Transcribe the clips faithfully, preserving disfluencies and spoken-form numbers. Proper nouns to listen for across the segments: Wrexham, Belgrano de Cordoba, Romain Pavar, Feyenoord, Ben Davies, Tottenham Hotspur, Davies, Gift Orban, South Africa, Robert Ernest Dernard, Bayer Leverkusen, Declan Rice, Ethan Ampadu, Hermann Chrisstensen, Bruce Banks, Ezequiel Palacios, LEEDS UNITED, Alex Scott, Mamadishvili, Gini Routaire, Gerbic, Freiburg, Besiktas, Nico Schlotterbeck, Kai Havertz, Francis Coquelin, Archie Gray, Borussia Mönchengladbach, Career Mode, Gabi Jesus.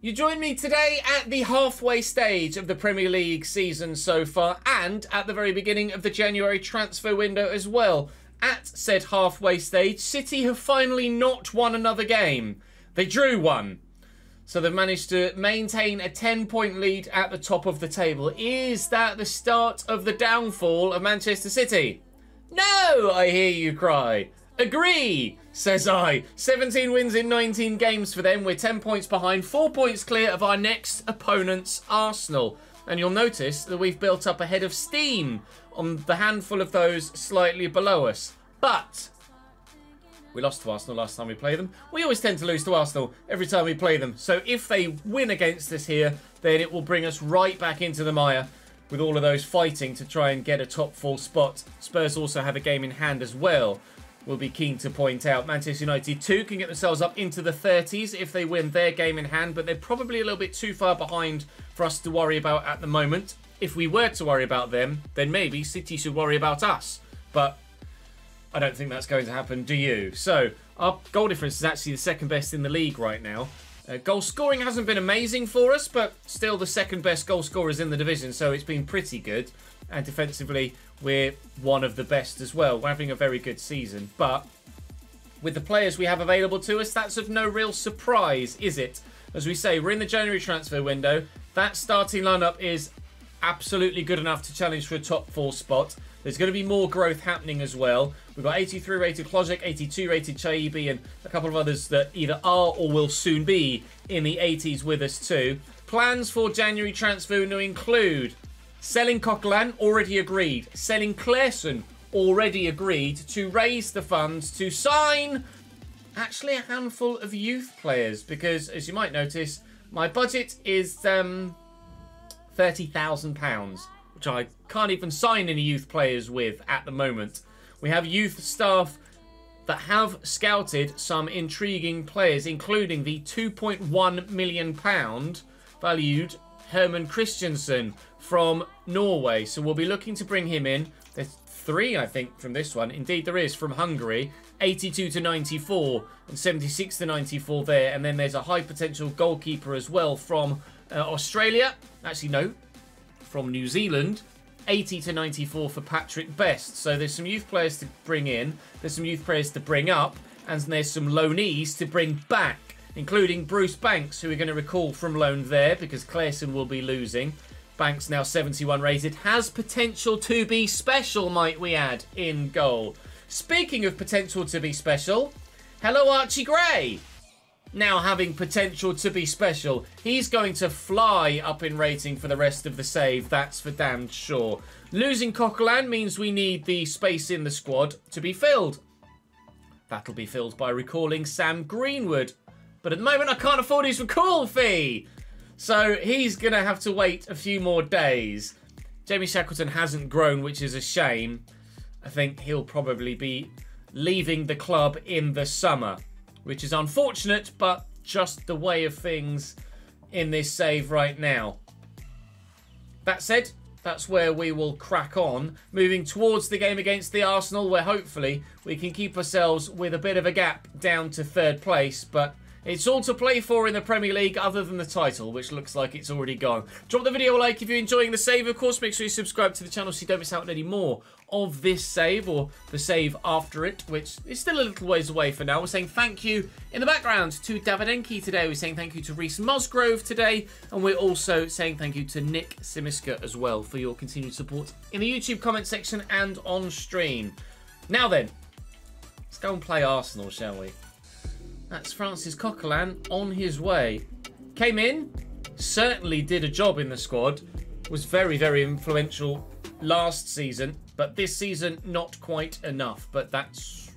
You join me today at the halfway stage of the Premier League season so far, and at the very beginning of the January transfer window as well. At said halfway stage, City have finally not won another game. They drew one. So they've managed to maintain a ten-point lead at the top of the table. Is that the start of the downfall of Manchester City? No, I hear you cry. Agree, says I. seventeen wins in nineteen games for them. We're ten points behind, four points clear of our next opponents, Arsenal. And you'll notice that we've built up a head of steam on the handful of those slightly below us. But we lost to Arsenal last time we played them. We always tend to lose to Arsenal every time we play them. So if they win against us here, then it will bring us right back into the mire with all of those fighting to try and get a top four spot. Spurs also have a game in hand as well. We'll be keen to point out Manchester United too can get themselves up into the thirties if they win their game in hand, but they're probably a little bit too far behind for us to worry about at the moment. If we were to worry about them, then maybe City should worry about us. But I don't think that's going to happen, do you? So our goal difference is actually the second best in the league right now. Uh, goal scoring hasn't been amazing for us, but still the second best goal scorers in the division, so it's been pretty good. And defensively, we're one of the best as well. We're having a very good season. But with the players we have available to us, that's of no real surprise, is it? As we say, we're in the January transfer window. That starting lineup is absolutely good enough to challenge for a top four spot. There's going to be more growth happening as well. We've got eighty-three rated Klozek, eighty-two rated Chaibi, and a couple of others that either are or will soon be in the eighties with us too. Plans for January transfer window include selling Coquelin, already agreed. Selling Clairson, already agreed. To raise the funds to sign actually a handful of youth players because, as you might notice, my budget is um, thirty thousand pounds, which I can't even sign any youth players with at the moment. We have youth staff that have scouted some intriguing players, including the two point one million pound valued Hermann Chrisstensen from Norway. So we'll be looking to bring him in. There's three, I think, from this one. Indeed, there is from Hungary. eighty-two to ninety-four and seventy-six to ninety-four there. And then there's a high potential goalkeeper as well from uh, Australia. Actually, no, from New Zealand. eighty to ninety-four for Patrick Best. So there's some youth players to bring in. There's some youth players to bring up. And there's some loanees to bring back, including Bruce Banks, who we're going to recall from loan there because Clairson will be losing. Banks, now seventy-one rated, has potential to be special, might we add, in goal. Speaking of potential to be special, hello Archie Gray. Now having potential to be special. He's going to fly up in rating for the rest of the save. That's for damn sure. Losing Coquelin means we need the space in the squad to be filled. That'll be filled by recalling Sam Greenwood. But at the moment, I can't afford his recall fee. So he's going to have to wait a few more days. Jamie Shackleton hasn't grown, which is a shame. I think he'll probably be leaving the club in the summer, which is unfortunate, but just the way of things in this save right now. That said, that's where we will crack on, moving towards the game against the Arsenal, where hopefully we can keep ourselves with a bit of a gap down to third place, but it's all to play for in the Premier League other than the title, which looks like it's already gone. Drop the video a like if you're enjoying the save. Of course, make sure you subscribe to the channel so you don't miss out on any more of this save or the save after it, which is still a little ways away for now. We're saying thank you in the background to Davidenki today. We're saying thank you to Reese Musgrove today. And we're also saying thank you to Nick Simiska as well for your continued support in the YouTube comment section and on stream. Now then, let's go and play Arsenal, shall we? That's Francis Coquelin on his way. Came in, certainly did a job in the squad, was very, very influential last season, but this season, not quite enough. But that's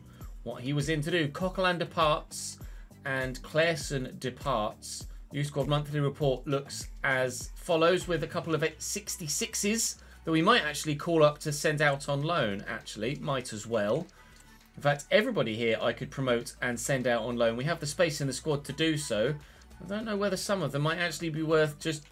what he was in to do. Coquelin departs and Clairson departs. Youth Squad Monthly Report looks as follows, with a couple of sixty-sixes that we might actually call up to send out on loan, actually. Might as well. In fact, everybody here I could promote and send out on loan. We have the space in the squad to do so. I don't know whether some of them might actually be worth just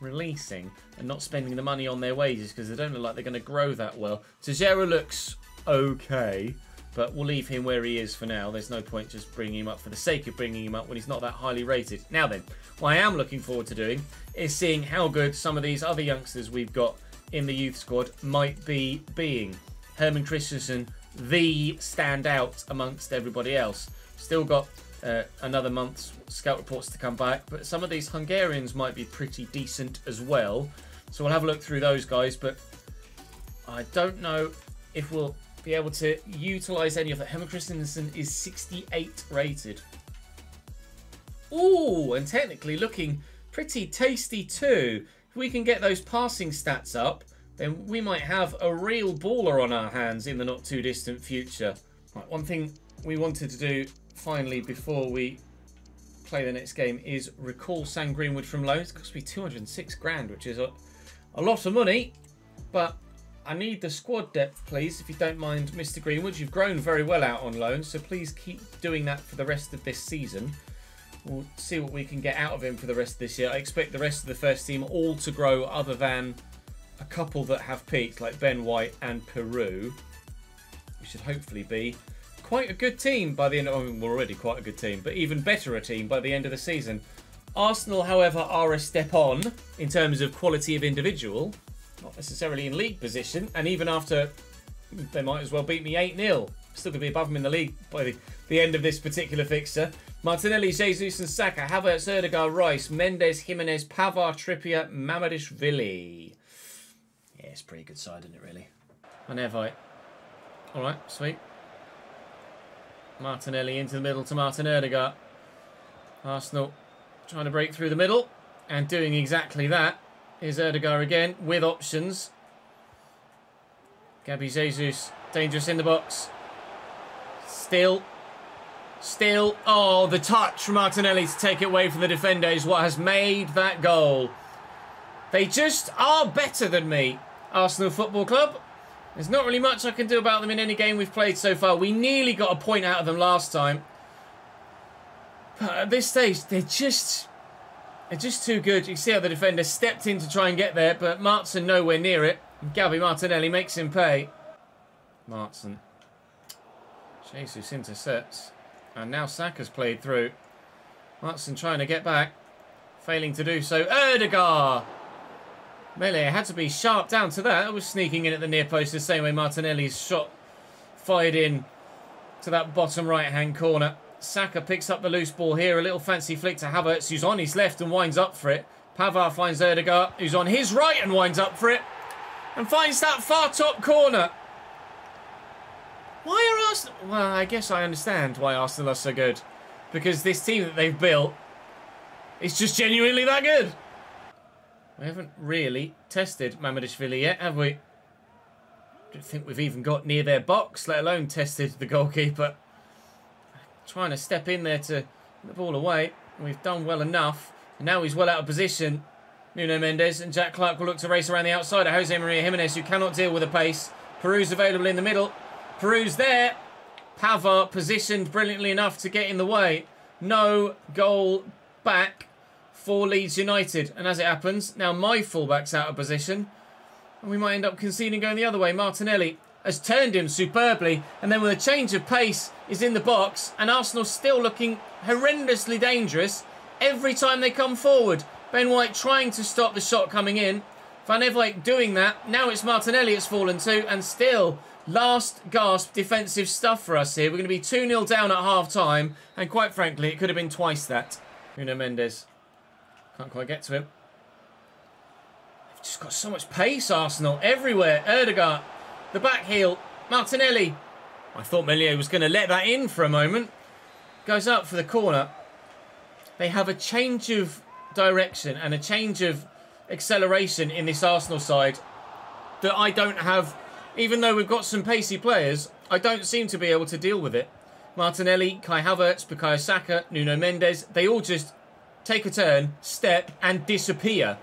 releasing and not spending the money on their wages because they don't look like they're going to grow that well. Tejera looks okay. But we'll leave him where he is for now. There's no point just bringing him up for the sake of bringing him up when he's not that highly rated. Now then, what I am looking forward to doing is seeing how good some of these other youngsters we've got in the youth squad might be being. Hermann Christensen, the standout amongst everybody else. Still got uh, another month's scout reports to come back, but some of these Hungarians might be pretty decent as well. So we'll have a look through those guys, but I don't know if we'll be able to utilise any of that. Hermann Christensen is sixty-eight rated. Ooh, and technically looking pretty tasty too. If we can get those passing stats up, then we might have a real baller on our hands in the not too distant future. Right, one thing we wanted to do finally before we play the next game is recall Sam Greenwood from loan. It's cost me two hundred and six grand, which is a, a lot of money, but I need the squad depth, please, if you don't mind, Mister Greenwood. You've grown very well out on loan, so please keep doing that for the rest of this season. We'll see what we can get out of him for the rest of this year. I expect the rest of the first team all to grow other than a couple that have peaked, like Ben White and Peru. We should hopefully be quite a good team by the end of... I mean, we're already quite a good team, but even better a team by the end of the season. Arsenal, however, are a step on in terms of quality of individual. Not necessarily in league position, and even after, they might as well beat me eight nil. Still going to be above them in the league by the, the end of this particular fixture. Martinelli, Jesus and Saka, Havertz, Ødegaard, Rice, Mendes, Giménez, Pavar, Trippier, Mamadishvili. Yeah, it's a pretty good side, isn't it, really? And Evite. All right, sweet. Martinelli into the middle to Martin Ødegaard. Arsenal trying to break through the middle and doing exactly that. Here's Ødegaard again with options. Gabi Jesus, dangerous in the box. Still. Still. Oh, the touch from Martinelli to take it away from the defender is what has made that goal. They just are better than me, Arsenal Football Club. There's not really much I can do about them in any game we've played so far. We nearly got a point out of them last time. But at this stage, they're just... They're just too good. You see how the defender stepped in to try and get there, but Martson nowhere near it. And Gabi Martinelli makes him pay. Martson. Jesus intercepts. And now Saka's played through. Martson trying to get back. Failing to do so. Ødegaard! Melee had to be sharp down to that. It was sneaking in at the near post the same way Martinelli's shot fired in to that bottom right-hand corner. Saka picks up the loose ball here. A little fancy flick to Havertz, who's on his left and winds up for it. Pavar finds Ødegaard, who's on his right and winds up for it. And finds that far top corner. Why are Arsenal... Well, I guess I understand why Arsenal are so good. Because this team that they've built is just genuinely that good. We haven't really tested Mamadishvili yet, have we? Don't think we've even got near their box, let alone tested the goalkeeper. Trying to step in there to get the ball away. We've done well enough. Now he's well out of position. Nuno Mendes and Jack Clarke will look to race around the outside of José María Giménez, who cannot deal with the pace. Peru's available in the middle. Peru's there. Pavar positioned brilliantly enough to get in the way. No goal back for Leeds United. And as it happens, now my fullback's out of position. And we might end up conceding going the other way. Martinelli has turned him superbly, and then with a change of pace is in the box, and Arsenal still looking horrendously dangerous every time they come forward. Ben White trying to stop the shot coming in, Van Ewijk doing that. Now it's Martinelli it's fallen to, and still last gasp defensive stuff for us here. We're going to be two nil down at half time, and quite frankly it could have been twice that. Nuno Mendes can't quite get to him. They've just got so much pace, Arsenal, everywhere. Ødegaard, the back heel, Martinelli. I thought Melier was going to let that in for a moment. Goes up for the corner. They have a change of direction and a change of acceleration in this Arsenal side that I don't have. Even though we've got some pacey players, I don't seem to be able to deal with it. Martinelli, Kai Havertz, Bukayo Saka, Nuno Mendes, they all just take a turn, step and disappear.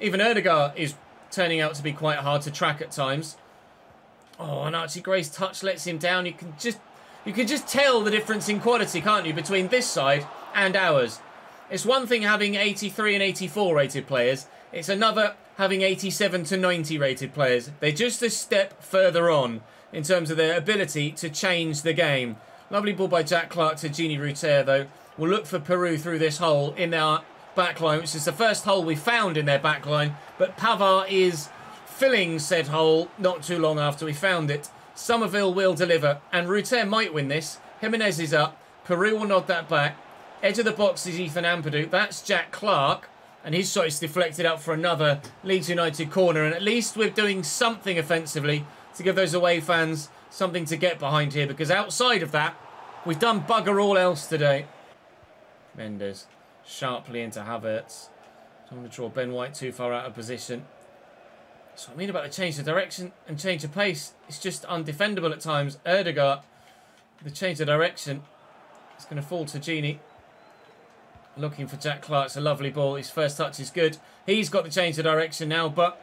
Even Ødegaard is turning out to be quite hard to track at times. Oh, and Archie Gray's touch lets him down. You can just you can just tell the difference in quality, can't you, between this side and ours. It's one thing having eighty-three and eighty-four rated players. It's another having eighty-seven to ninety rated players. They're just a step further on. in terms of their ability to change the game. Lovely ball by Jack Clarke to Gini Routaire, though. We'll look for Peru through this hole in our backline, which is the first hole we found in their backline. But Pavar is filling said hole not too long after we found it. Somerville will deliver, and Routaire might win this. Giménez is up. Peru will nod that back. Edge of the box is Ethan Ampadu. That's Jack Clarke, and his shot is deflected out for another Leeds United corner. And at least we're doing something offensively to give those away fans something to get behind here, because outside of that, we've done bugger all else today. Mendes sharply into Havertz. Don't want to draw Ben White too far out of position. That's what I mean about the change of direction and change of pace. It's just undefendable at times. Ødegaard, the change of direction, it's going to fall to Gini. Looking for Jack Clarke. It's a lovely ball. His first touch is good. He's got the change of direction now, but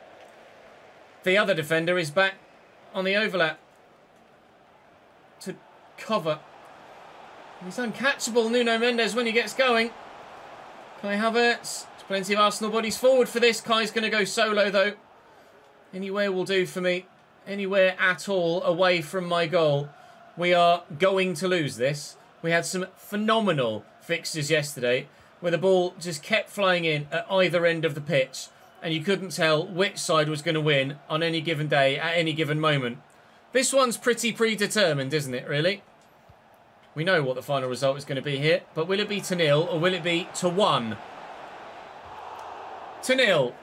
the other defender is back on the overlap to cover. He's uncatchable, Nuno Mendes, when he gets going. Kai Havertz. There's plenty of Arsenal bodies forward for this. Kai's going to go solo, though. Anywhere will do for me. Anywhere at all away from my goal. We are going to lose this. We had some phenomenal fixtures yesterday, where the ball just kept flying in at either end of the pitch, and you couldn't tell which side was going to win on any given day, at any given moment. This one's pretty predetermined, isn't it, really? We know what the final result is going to be here, but will it be to nil, or will it be to one? To nil.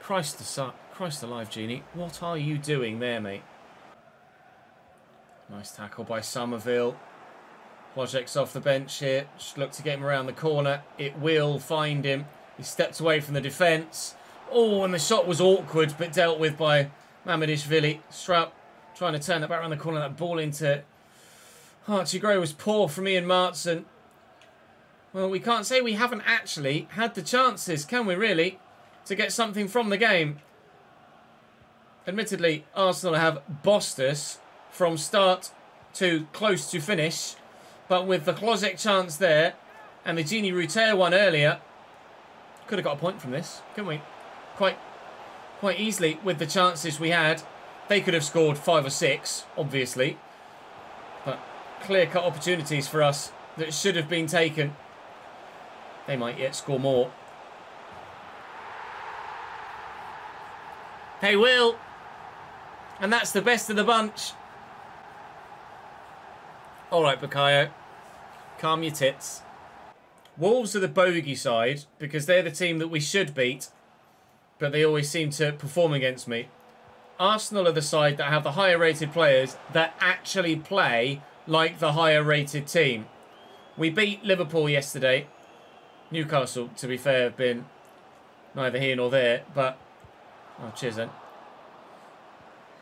Christ the suck. Christ alive, Gini. What are you doing there, mate? Nice tackle by Somerville. Project's off the bench here. Just look to get him around the corner. It will find him. He stepped away from the defence. Oh, and the shot was awkward, but dealt with by Mamadishvili. Straub trying to turn that back around the corner. That ball into Archie Gray was poor from Ian Martson. Well, we can't say we haven't actually had the chances, can we really, to get something from the game. Admittedly, Arsenal have bossed us from start to close to finish. But with the Klozek chance there and the Gini Routaire one earlier, could have got a point from this, couldn't we? Quite, quite easily with the chances we had. They could have scored five or six, obviously. But clear-cut opportunities for us that should have been taken. They might yet score more. They will. And that's the best of the bunch. All right, Bukayo, calm your tits. Wolves are the bogey side because they're the team that we should beat, but they always seem to perform against me. Arsenal are the side that have the higher-rated players that actually play like the higher-rated team. We beat Liverpool yesterday. Newcastle, to be fair, have been neither here nor there, but... Oh, cheers then.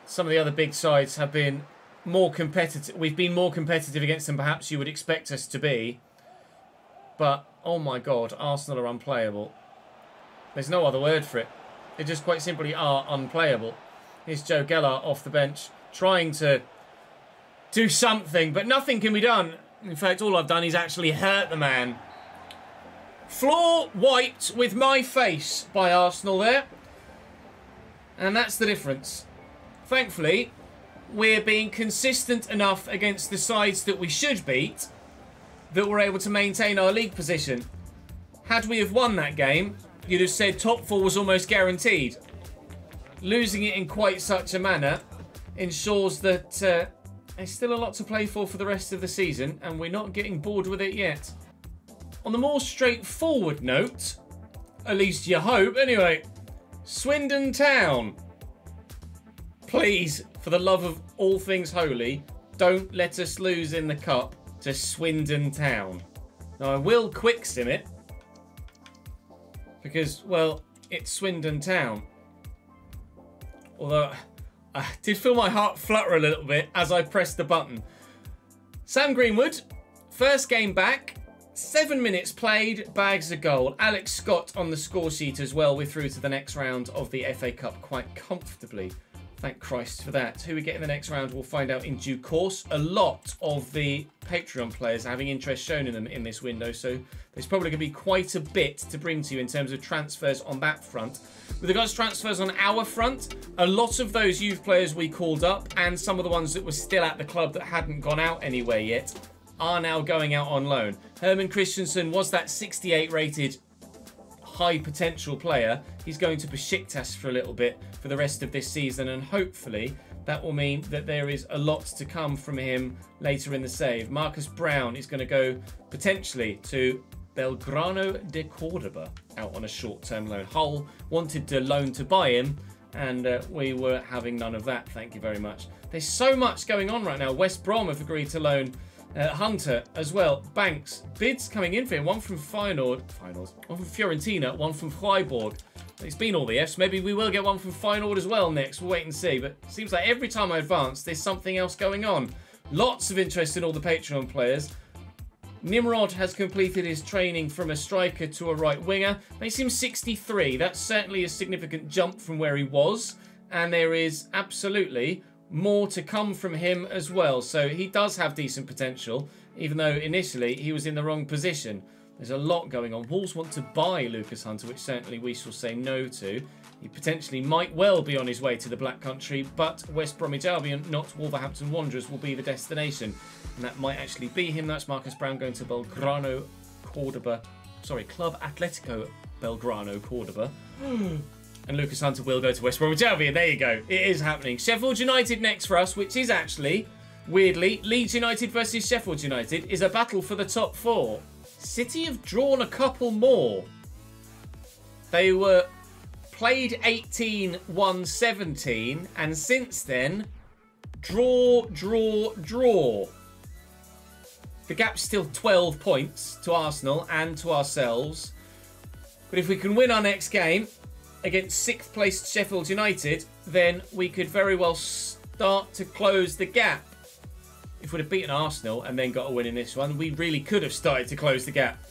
Some of the other big sides have been... more competitive. We've been more competitive against them, perhaps you would expect us to be. But, oh my God, Arsenal are unplayable. There's no other word for it. They just quite simply are unplayable. Here's Joe Gallas off the bench, trying to do something, but nothing can be done. In fact, all I've done is actually hurt the man. Floor wiped with my face by Arsenal there. And that's the difference. Thankfully... we're being consistent enough against the sides that we should beat that we're able to maintain our league position. Had we have won that game, you'd have said top four was almost guaranteed. Losing it in quite such a manner ensures that uh, there's still a lot to play for for the rest of the season, and we're not getting bored with it yet. On the more straightforward note, at least you hope, anyway, Swindon Town. Please, for the love of all things holy, don't let us lose in the cup to Swindon Town. Now, I will quick sim it because, well, it's Swindon Town. Although, I did feel my heart flutter a little bit as I pressed the button. Sam Greenwood, first game back, seven minutes played, bags a goal. Alex Scott on the score sheet as well. We're through to the next round of the F A Cup quite comfortably. Thank Christ for that. Who we get in the next round, we'll find out in due course. A lot of the Patreon players are having interest shown in them in this window, so there's probably going to be quite a bit to bring to you in terms of transfers on that front. With regards to transfers on our front, a lot of those youth players we called up and some of the ones that were still at the club that hadn't gone out anywhere yet are now going out on loan. Hermann Chrisstensen was that sixty-eight rated high potential player. He's going to Besiktas for a little bit for the rest of this season, and hopefully that will mean that there is a lot to come from him later in the save. Marcus Brown is going to go potentially to Belgrano de Cordoba out on a short-term loan. Hull wanted to loan to buy him, and uh, we were having none of that. Thank you very much. There's so much going on right now. West Brom have agreed to loan Uh, Hunter as well. Banks. Bids coming in for him. One from Feyenoord. Feyenoord. One from Fiorentina. One from Freiburg. It's been all the Fs. Maybe we will get one from Feyenoord as well next. We'll wait and see. But it seems like every time I advance, there's something else going on. Lots of interest in all the Patreon players. Nimrod has completed his training from a striker to a right winger. Makes him sixty-three. That's certainly a significant jump from where he was. And there is absolutely more to come from him as well. So he does have decent potential, even though initially he was in the wrong position. There's a lot going on. Wolves want to buy Lucas Hunter, which certainly we shall say no to. He potentially might well be on his way to the Black Country, but West Bromwich Albion, not Wolverhampton Wanderers, will be the destination. And that might actually be him. That's Marcus Brown going to Belgrano Cordoba. Sorry, Club Atletico Belgrano Cordoba. And Lucas Hunter will go to West Bromwich Albion. There you go. It is happening. Sheffield United next for us, which is actually, weirdly, Leeds United versus Sheffield United is a battle for the top four. City have drawn a couple more. They were played eighteen, won seventeen, and since then, draw, draw, draw. The gap's still twelve points to Arsenal and to ourselves. But if we can win our next game against sixth-placed Sheffield United, then we could very well start to close the gap. If we'd have beaten Arsenal and then got a win in this one, we really could have started to close the gap.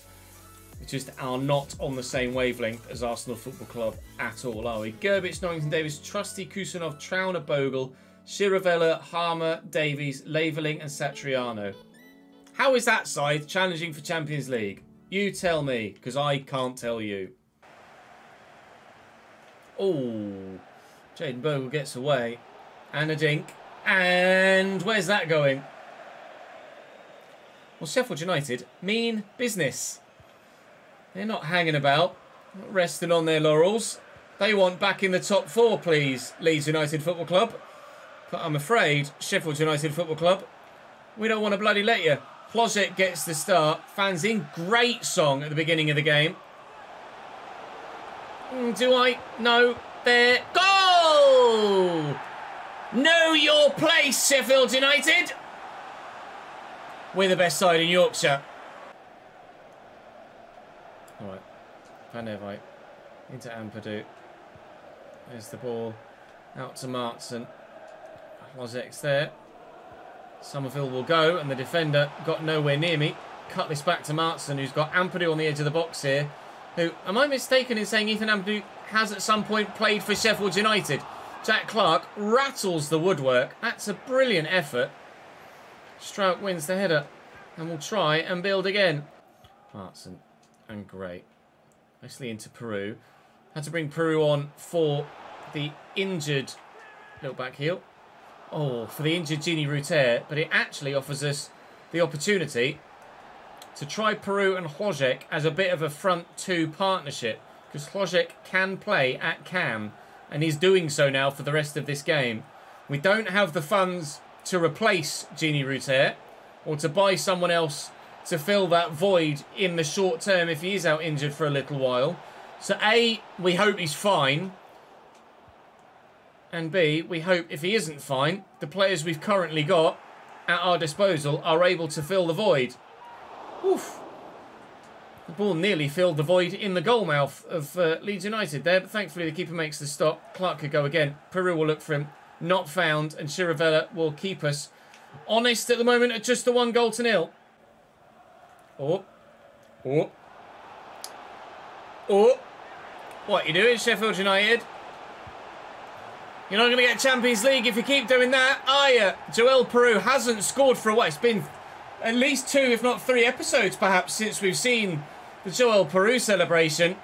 We just are not on the same wavelength as Arsenal Football Club at all, are we? Gerbic, Norrington Davis, Trusty, Kusanov, Trauner, Bogle, Shiravella, Harmer, Davies, Laverling and Satriano. How is that side challenging for Champions League? You tell me, because I can't tell you. Oh, Jaden Bogle gets away. And a dink. And where's that going? Well, Sheffield United mean business. They're not hanging about, not resting on their laurels. They want back in the top four, please, Leeds United Football Club. But I'm afraid, Sheffield United Football Club, we don't want to bloody let you. Plozet gets the start. Fans in. Great song at the beginning of the game. Do I? No. There. Goal! Know your place, Sheffield United. We're the best side in Yorkshire. All right. Panevite. Into Ampadu. There's the ball. Out to Martson. Lozek's there. Somerville will go, and the defender got nowhere near me. Cut this back to Martson, who's got Ampadu on the edge of the box here. Who, am I mistaken in saying Ethan Ampadu has at some point played for Sheffield United? Jack Clarke rattles the woodwork. That's a brilliant effort. Strouk wins the header and will try and build again. Martson and Gray. Mostly into Peru. Had to bring Peru on for the injured little back heel. Oh, for the injured Gini Routaire. But it actually offers us the opportunity to try Peru and Hojek as a bit of a front two partnership, because Hojek can play at cam, and he's doing so now for the rest of this game. We don't have the funds to replace Gini Routaire or to buy someone else to fill that void in the short term if he is out injured for a little while. So A, we hope he's fine, and B, we hope if he isn't fine, the players we've currently got at our disposal are able to fill the void. Oof. The ball nearly filled the void in the goal mouth of uh, Leeds United there, but thankfully the keeper makes the stop. Clarke could go again. Peru will look for him. Not found, and Shiravella will keep us honest at the moment at just the one goal to nil. Oh. Oh. Oh. What are you doing, Sheffield United? You're not going to get Champions League if you keep doing that, are you? Joel Peru hasn't scored for a while. It's been at least two, if not three episodes, perhaps, since we've seen the Joel Peru celebration.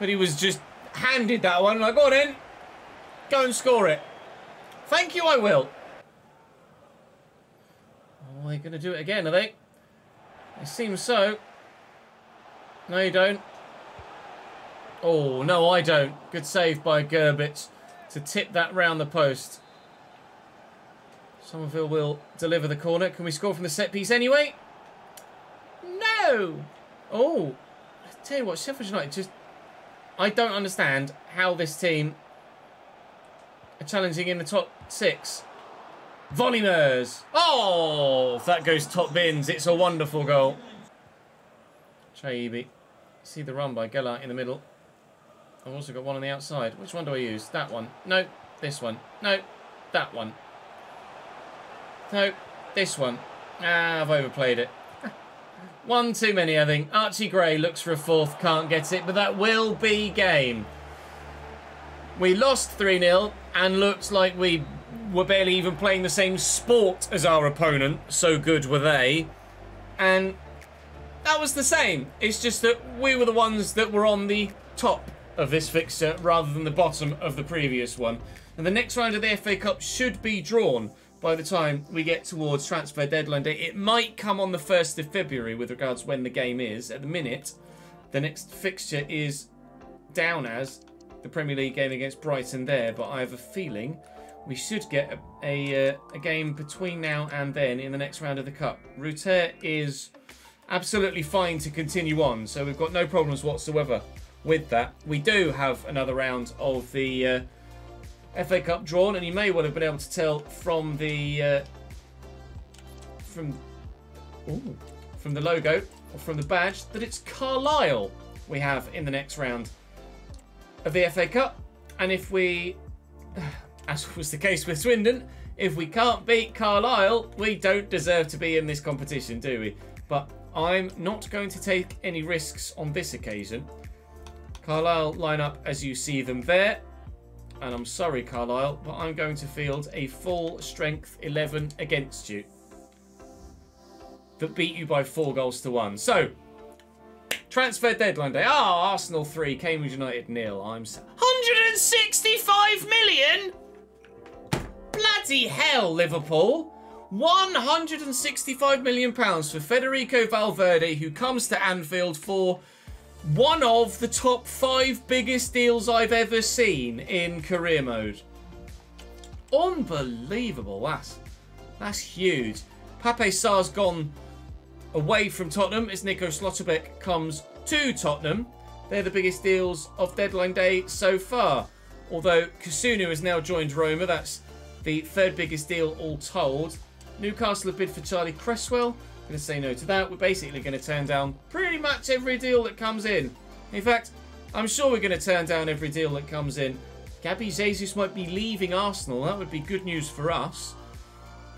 But he was just handed that one. Like, go on in. Go and score it. Thank you, I will. Oh, they're going to do it again, are they? It seems so. No, you don't. Oh, no, I don't. Good save by Gerbic to tip that round the post. Somerville will deliver the corner. Can we score from the set piece anyway? No! Oh, I tell you what, Sheffield United just... I don't understand how this team are challenging in the top six. Volymers! Oh, if that goes top bins, it's a wonderful goal. Chaibi. See the run by Gela in the middle. I've also got one on the outside. Which one do I use? That one. No, this one. No, that one. No, this one. Ah, I've overplayed it. One too many, I think. Archie Gray looks for a fourth, can't get it, but that will be game. We lost three nil and looked like we were barely even playing the same sport as our opponent. So good were they. And that was the same. It's just that we were the ones that were on the top of this fixture rather than the bottom of the previous one. And the next round of the F A Cup should be drawn by the time we get towards transfer deadline day. It might come on the first of February with regards to when the game is. At the minute, the next fixture is down as the Premier League game against Brighton there, but I have a feeling we should get a, a, uh, a game between now and then in the next round of the Cup. Routaire is absolutely fine to continue on, so we've got no problems whatsoever with that. We do have another round of the uh, F A Cup drawn, and you may well have been able to tell from the uh, from ooh, from the logo or from the badge that it's Carlisle we have in the next round of the F A Cup. And if we, as was the case with Swindon, if we can't beat Carlisle, we don't deserve to be in this competition, do we? But I'm not going to take any risks on this occasion. Carlisle line up as you see them there. And I'm sorry, Carlisle, but I'm going to field a full strength eleven against you that beat you by four goals to one. So, transfer deadline day. Ah, oh, Arsenal three, Cambridge United nil. I'm one hundred sixty-five million? Bloody hell, Liverpool. one hundred sixty-five million pounds for Federico Valverde, who comes to Anfield for one of the top five biggest deals I've ever seen in career mode. Unbelievable. That's, that's huge. Pape Sarr's gone away from Tottenham as Nico Schlotterbeck comes to Tottenham. They're the biggest deals of deadline day so far. Although Kasunu has now joined Roma. That's the third biggest deal all told. Newcastle have bid for Charlie Cresswell. Going to say no to that. We're basically going to turn down pretty much every deal that comes in. In fact, I'm sure we're going to turn down every deal that comes in. Gabi Jesus might be leaving Arsenal. That would be good news for us.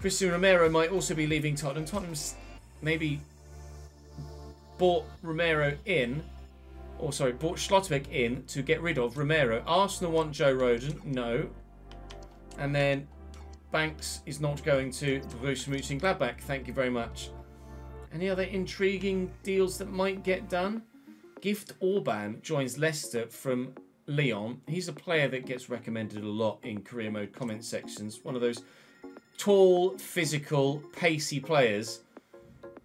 Christian Romero might also be leaving Tottenham. Tottenham's maybe bought Romero in. Or, sorry, bought Schlotterbeck in to get rid of Romero. Arsenal want Joe Rodon. No. And then Banks is not going to Borussia Mönchengladbach. Thank you very much. Any other intriguing deals that might get done? Gift Orban joins Leicester from Lyon. He's a player that gets recommended a lot in career mode comment sections. One of those tall, physical, pacey players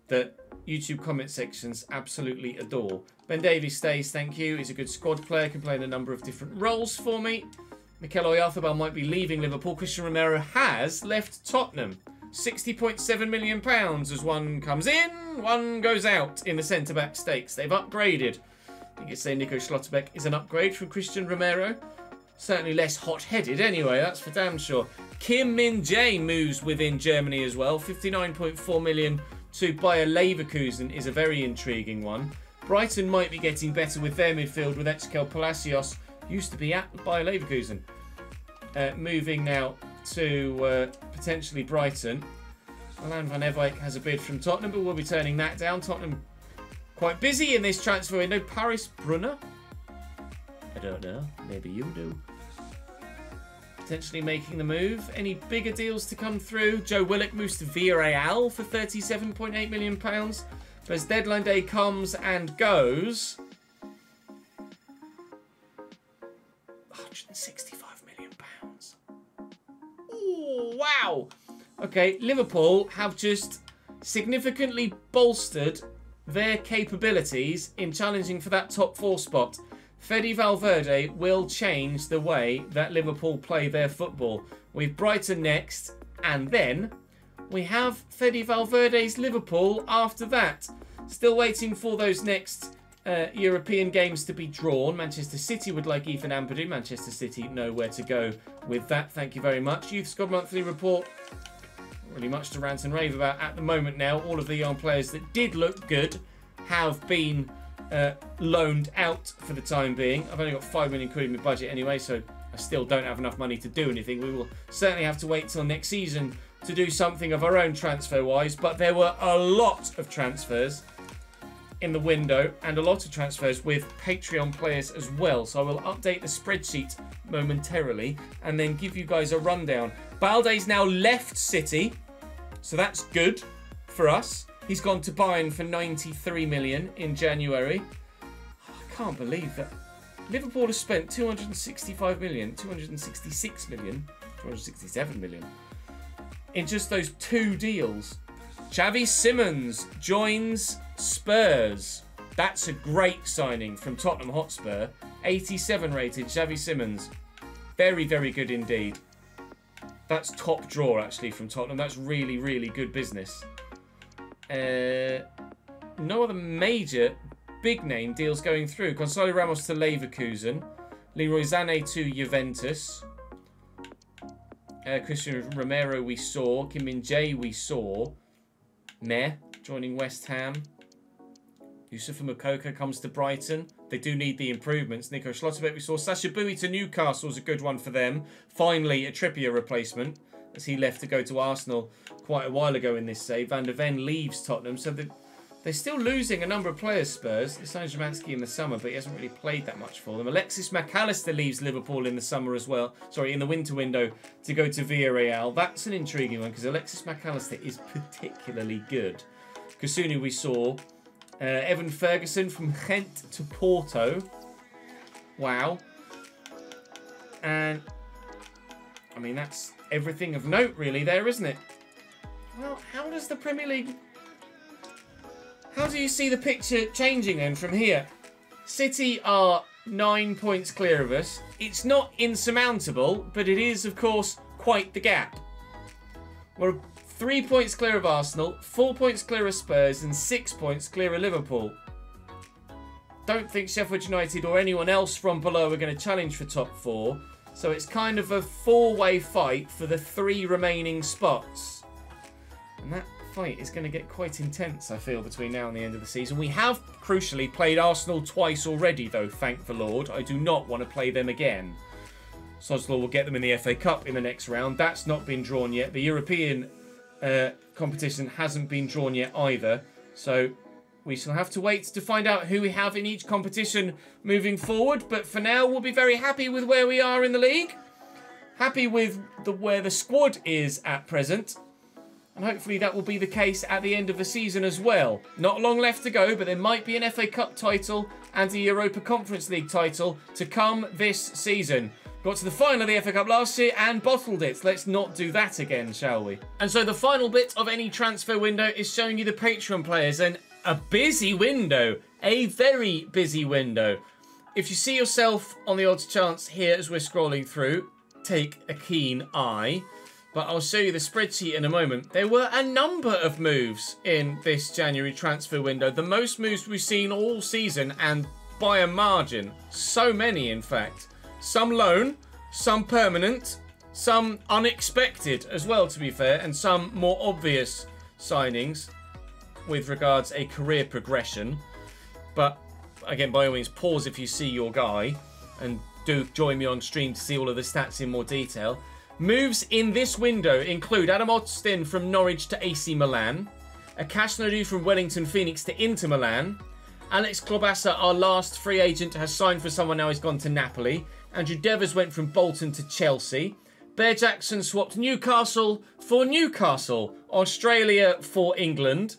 that YouTube comment sections absolutely adore. Ben Davies stays, thank you. He's a good squad player, can play in a number of different roles for me. Mikel Oyarzabal might be leaving Liverpool. Christian Romero has left Tottenham. sixty point seven million pounds as one comes in, one goes out in the centre-back stakes. They've upgraded. I think you'd say Nico Schlotterbeck is an upgrade from Christian Romero. Certainly less hot-headed anyway, that's for damn sure. Kim Min-jae moves within Germany as well. fifty-nine point four million pounds to Bayer Leverkusen is a very intriguing one. Brighton might be getting better with their midfield with Ezequiel Palacios. Used to be at Bayer Leverkusen. Uh, moving now to uh, potentially Brighton. Alain Van Ewijk has a bid from Tottenham, but we'll be turning that down. Tottenham quite busy in this transfer window. Paris Brunner? I don't know. Maybe you do. potentially making the move. Any bigger deals to come through? Joe Willock moves to Villarreal for thirty-seven point eight million pounds. But as deadline day comes and goes... one hundred sixty-five million pounds. Ooh, wow! Okay, Liverpool have just significantly bolstered their capabilities in challenging for that top four spot. Fede Valverde will change the way that Liverpool play their football. We've Brighton next, and then we have Fede Valverde's Liverpool after that. Still waiting for those next uh, European games to be drawn. Manchester City would like Ethan Ampadu. Manchester City know where to go with that. Thank you very much. Youth Squad Monthly Report. Not really much to rant and rave about at the moment now. All of the young players that did look good have been... Uh, loaned out for the time being. I've only got five million quid in my budget anyway, so I still don't have enough money to do anything. We will certainly have to wait till next season to do something of our own transfer-wise, but there were a lot of transfers in the window and a lot of transfers with Patreon players as well, so I will update the spreadsheet momentarily and then give you guys a rundown. Balde's now left City, so that's good for us. He's gone to Bayern for ninety-three million in January. Oh, I can't believe that. Liverpool has spent two hundred sixty-five million, two hundred sixty-six million, two hundred sixty-seven million in just those two deals. Xavi Simons joins Spurs. That's a great signing from Tottenham Hotspur. eighty-seven rated Xavi Simons. Very, very good indeed. That's top draw actually from Tottenham. That's really, really good business. Uh, no other major big-name deals going through. Gonzalo Ramos to Leverkusen. Leroy Sané to Juventus. Uh, Christian Romero we saw. Kim Min-jae we saw. Meh joining West Ham. Youssef Moukoko comes to Brighton. They do need the improvements. Nico Schlotterbeck we saw. Sasha Boey to Newcastle is a good one for them. Finally, a Trippier replacement, as he left to go to Arsenal quite a while ago in this save. Van de Ven leaves Tottenham, so they're, they're still losing a number of players, Spurs. They signed Szymański in the summer, but he hasn't really played that much for them. Alexis McAllister leaves Liverpool in the summer as well. Sorry, in the winter window to go to Villarreal. That's an intriguing one, because Alexis McAllister is particularly good. Kasunu we saw. Uh, Evan Ferguson from Ghent to Porto. Wow. And... I mean, that's everything of note, really, there, isn't it? Well, how does the Premier League... How do you see the picture changing, then, from here? City are nine points clear of us. It's not insurmountable, but it is, of course, quite the gap. We're three points clear of Arsenal, four points clear of Spurs, and six points clear of Liverpool. Don't think Sheffield United or anyone else from below are going to challenge for top four. So it's kind of a four-way fight for the three remaining spots. And that fight is going to get quite intense, I feel, between now and the end of the season. We have, crucially, played Arsenal twice already, though, thank the Lord. I do not want to play them again. Soslo will get them in the F A Cup in the next round. That's not been drawn yet. The European uh, competition hasn't been drawn yet either. So we shall have to wait to find out who we have in each competition moving forward. But for now, we'll be very happy with where we are in the league. Happy with the where the squad is at present. And hopefully that will be the case at the end of the season as well. Not long left to go, but there might be an F A Cup title and a Europa Conference League title to come this season. Got to the final of the F A Cup last year and bottled it. Let's not do that again, shall we? And so the final bit of any transfer window is showing you the Patreon players. And a busy window, a very busy window. If you see yourself on the odds chance here as we're scrolling through, take a keen eye. But I'll show you the spreadsheet in a moment. There were a number of moves in this January transfer window. The most moves we've seen all season and by a margin. So many, in fact. Some loan, some permanent, some unexpected as well, to be fair, and some more obvious signings with regards a career progression. But again, by all means, pause if you see your guy and do join me on stream to see all of the stats in more detail. Moves in this window include Adam Austin from Norwich to A C Milan, Akash Nadu from Wellington Phoenix to Inter Milan, Alex Klobasa, our last free agent, has signed for someone, now he's gone to Napoli, Andrew Devers went from Bolton to Chelsea, Bear Jackson swapped Newcastle for Newcastle, Australia for England.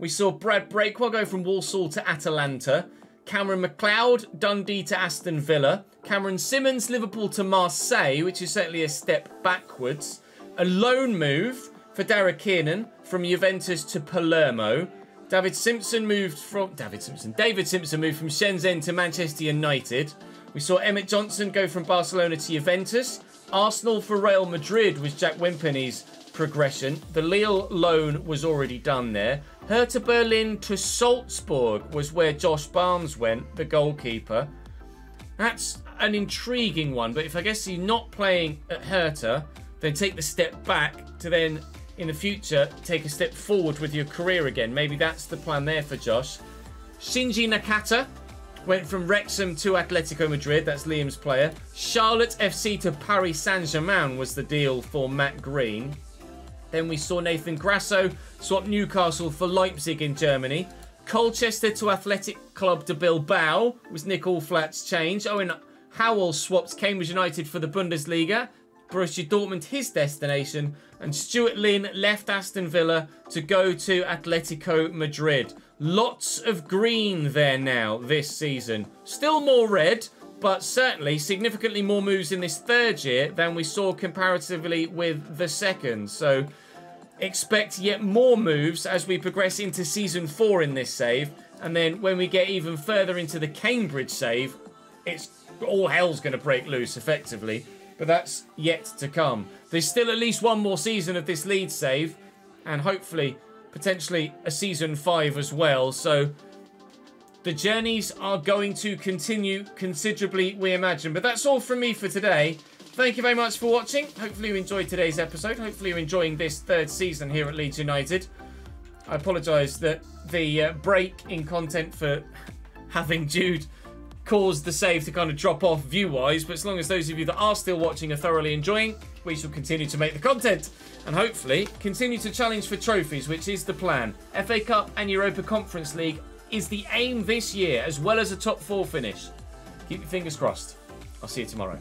We saw Brad Breakwell go from Walsall to Atalanta, Cameron McLeod, Dundee to Aston Villa, Cameron Simmons, Liverpool to Marseille, which is certainly a step backwards. A loan move for Dara Kiernan from Juventus to Palermo. David Simpson moved from... David Simpson. David Simpson moved from Shenzhen to Manchester United. We saw Emmett Johnson go from Barcelona to Juventus. Arsenal for Real Madrid was Jack Wimpeny's progression. The Lille loan was already done there. Hertha Berlin to Salzburg was where Josh Barnes went, the goalkeeper. That's an intriguing one, but if I guess you're not playing at Hertha, then take the step back to then, in the future, take a step forward with your career again. Maybe that's the plan there for Josh. Shinji Nakata went from Wrexham to Atletico Madrid. That's Liam's player. Charlotte F C to Paris Saint-Germain was the deal for Matt Green. Then we saw Nathan Grasso swap Newcastle for Leipzig in Germany. Colchester to Athletic Club de Bilbao was Nick Allflat's change. Owen Howell swapped Cambridge United for the Bundesliga. Borussia Dortmund, his destination. And Stuart Lynn left Aston Villa to go to Atletico Madrid. Lots of green there now this season. Still more red, but certainly significantly more moves in this third year than we saw comparatively with the second. So expect yet more moves as we progress into season four in this save. And then when we get even further into the Cambridge save, it's all hell's going to break loose effectively. But that's yet to come. There's still at least one more season of this lead save, and hopefully, potentially, a season five as well. So the journeys are going to continue considerably, we imagine. But that's all from me for today. Thank you very much for watching. Hopefully you enjoyed today's episode. Hopefully you're enjoying this third season here at Leeds United. I apologise that the uh, break in content for having Jude caused the save to kind of drop off view-wise, but as long as those of you that are still watching are thoroughly enjoying, we shall continue to make the content and hopefully continue to challenge for trophies, which is the plan. F A Cup and Europa Conference League is the aim this year, as well as a top four finish. Keep your fingers crossed. I'll see you tomorrow.